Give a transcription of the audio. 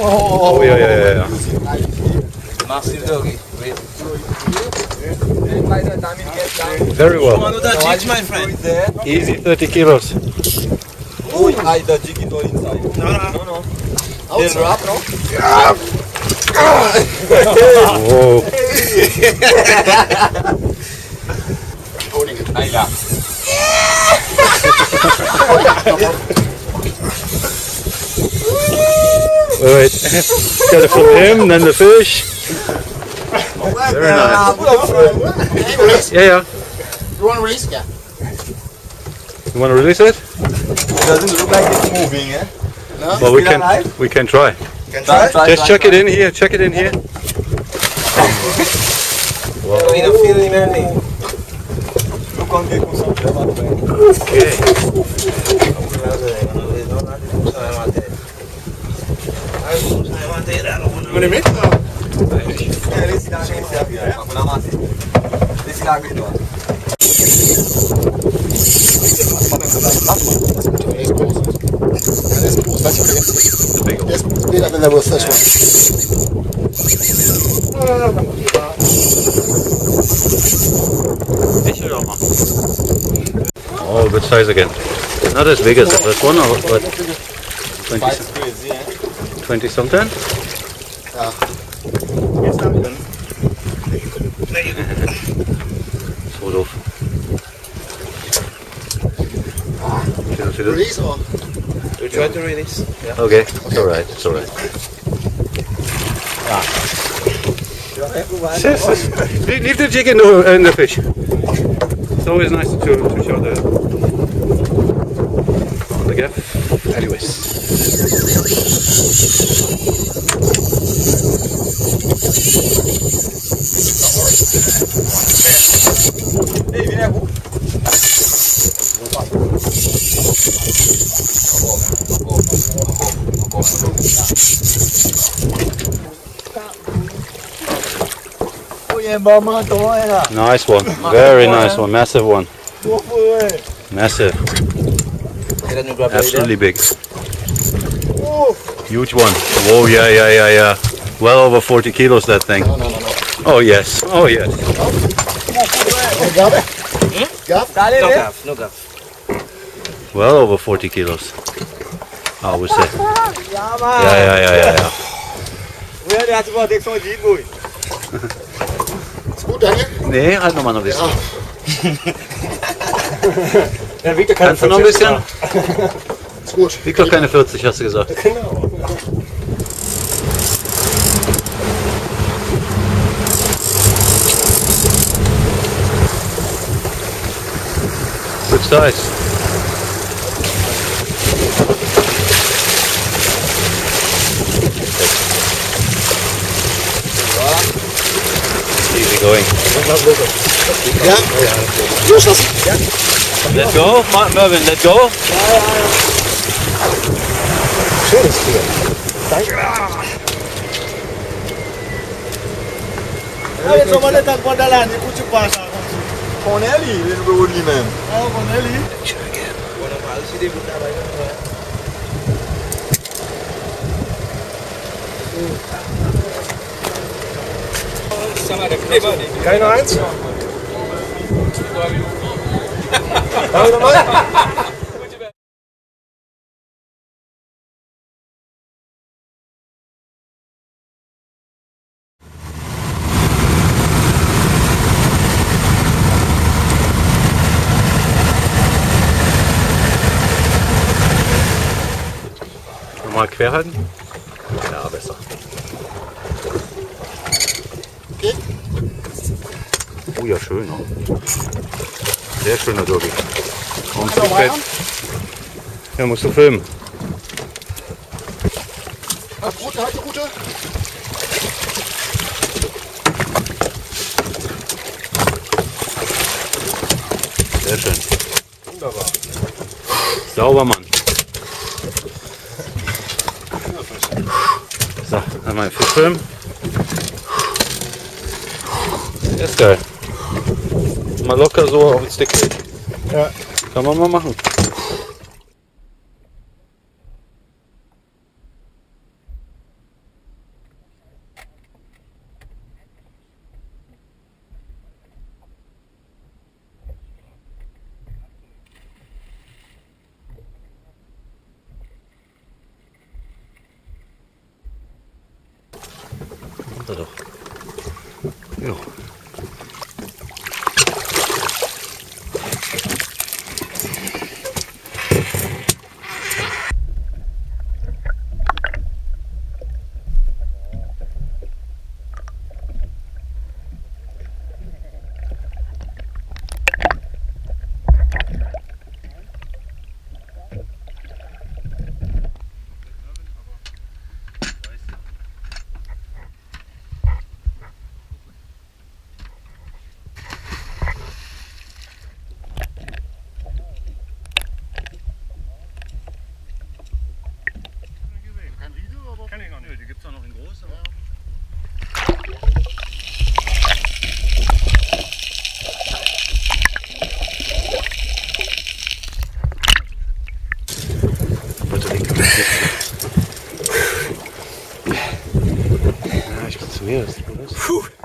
Oh yeah. Massive doggy. Very well. My friend. Easy, 30 kilos. Oh, I the jiggy door inside. No. Outside. Up, no? Yeah. Whoa. Holding it. I laugh. Wait. Got it for him, then the fish. Very nice. Yeah. You want to release it? Yeah. You want to release it? It doesn't look like it's moving, eh? No? Well, we can try. Can try? Just check it in here. Check it in here. Wow. Okay. Oh, good size again. Not as big as the first one, but 20 something? Sort of. Release or? We try to release. Yeah. Okay, it's alright. Yes. Leave the jig and the fish. It's always nice to show the gap. Anyways. Nice one, very nice one, massive one. Massive. Absolutely big. Huge one. Whoa, yeah. Well over 40 kilos that thing. Oh yes. Well over 40 kilos, I would say. It's good, Daniel? Nee, halt nochmal noch ein bisschen. Kannst du noch ein bisschen? Ist gut. Wiegt doch keine 40, hast du gesagt. Genau. Good size. Easy going. Yeah. Let go, Mark Mervyn, let go. Cornelli, little bit woodly man. Oh, Cornelli. Picture again. Keine Eins? Haben wir nochmal? Mal quer halten? Ja, besser. Okay. Oh ja, schön. Sehr schöner Derby. Und zu fett. Ja, musst du filmen. Ach, gute, halte, gute. Sehr schön. Wunderbar. Sauber, Mann. So, einmal Fisch filmen. Der ist geil. Mal locker so auf den Stick legen. Ja. Kann man mal machen. Doch. Ja. Yes, yes.